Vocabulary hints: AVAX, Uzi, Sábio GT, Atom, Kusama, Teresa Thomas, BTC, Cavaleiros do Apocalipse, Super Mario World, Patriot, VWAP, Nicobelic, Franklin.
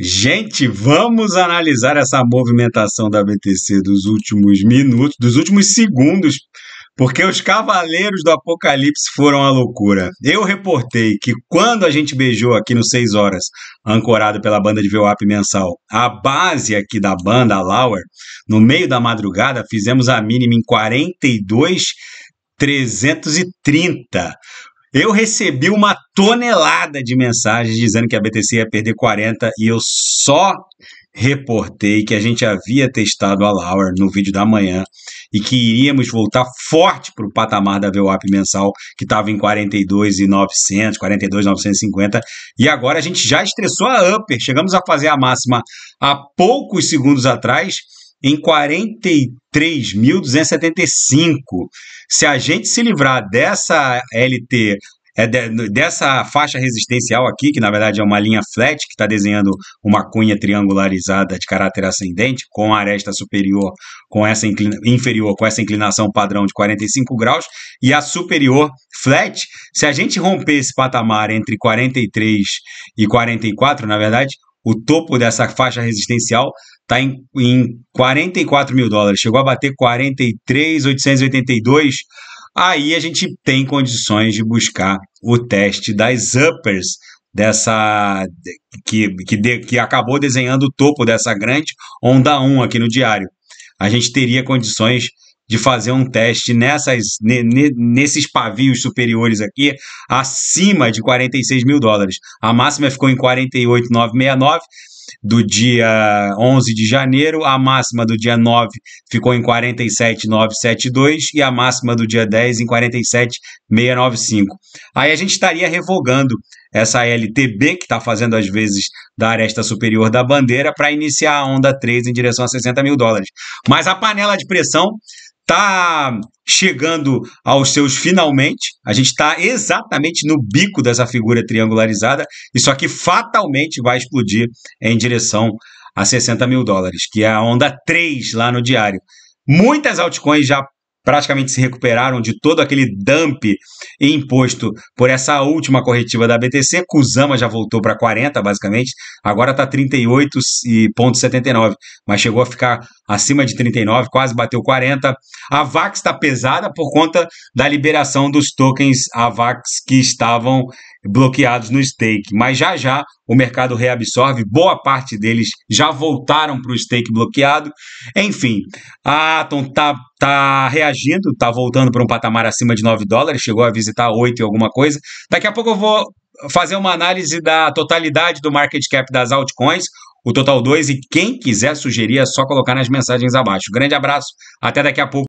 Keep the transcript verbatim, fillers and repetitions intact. Gente, vamos analisar essa movimentação da B T C dos últimos minutos, dos últimos segundos, porque os Cavaleiros do Apocalipse foram à loucura. Eu reportei que quando a gente beijou aqui no seis horas, ancorado pela banda de V WAP mensal, a base aqui da banda, a Lower, no meio da madrugada, fizemos a mínima em quarenta e dois mil trezentos e trinta. Eu recebi uma tonelada de mensagens dizendo que a B T C ia perder quarenta e eu só reportei que a gente havia testado a Lower no vídeo da manhã e que iríamos voltar forte para o patamar da V WAP mensal, que estava em quarenta e dois mil e novecentos, quarenta e dois mil novecentos e cinquenta, e agora a gente já estressou a upper. Chegamos a fazer a máxima há poucos segundos atrás em quarenta e três mil duzentos e setenta e cinco. Se a gente se livrar dessa L T, é de, dessa faixa resistencial aqui, que na verdade é uma linha flat, que está desenhando uma cunha triangularizada de caráter ascendente, com a aresta superior, com essa inclina, inferior, com essa inclinação padrão de quarenta e cinco graus, e a superior flat, se a gente romper esse patamar entre quarenta e três e quarenta e quatro, na verdade, o topo dessa faixa resistencial está em, em quarenta e quatro mil dólares, chegou a bater quarenta e três mil oitocentos e oitenta e dois, aí a gente tem condições de buscar o teste das uppers, dessa que, que, de, que acabou desenhando o topo dessa grande onda um aqui no diário. A gente teria condições de fazer um teste nessas, nesses pavios superiores aqui, acima de quarenta e seis mil dólares. A máxima ficou em quarenta e oito mil novecentos e sessenta e nove do dia onze de janeiro, a máxima do dia nove ficou em quarenta e sete mil novecentos e setenta e dois e a máxima do dia dez em quarenta e sete mil seiscentos e noventa e cinco. Aí a gente estaria revogando essa L T B, que está fazendo às vezes da aresta superior da bandeira, para iniciar a onda três em direção a sessenta mil dólares. Mas a panela de pressão está chegando aos seus finalmente. A gente está exatamente no bico dessa figura triangularizada. Isso aqui fatalmente vai explodir em direção a sessenta mil dólares, que é a onda três lá no diário. Muitas altcoins já praticamente se recuperaram de todo aquele dump imposto por essa última corretiva da B T C. Kusama já voltou para quarenta, basicamente. Agora está trinta e oito vírgula setenta e nove, mas chegou a ficar acima de trinta e nove, quase bateu quarenta. A AVAX está pesada por conta da liberação dos tokens AVAX que estavam bloqueados no stake, mas já já o mercado reabsorve, boa parte deles já voltaram para o stake bloqueado. Enfim, a Atom está tá reagindo, está voltando para um patamar acima de nove dólares, chegou a visitar oito e alguma coisa. Daqui a pouco eu vou fazer uma análise da totalidade do market cap das altcoins, o total dois, e quem quiser sugerir é só colocar nas mensagens abaixo. Grande abraço, até daqui a pouco.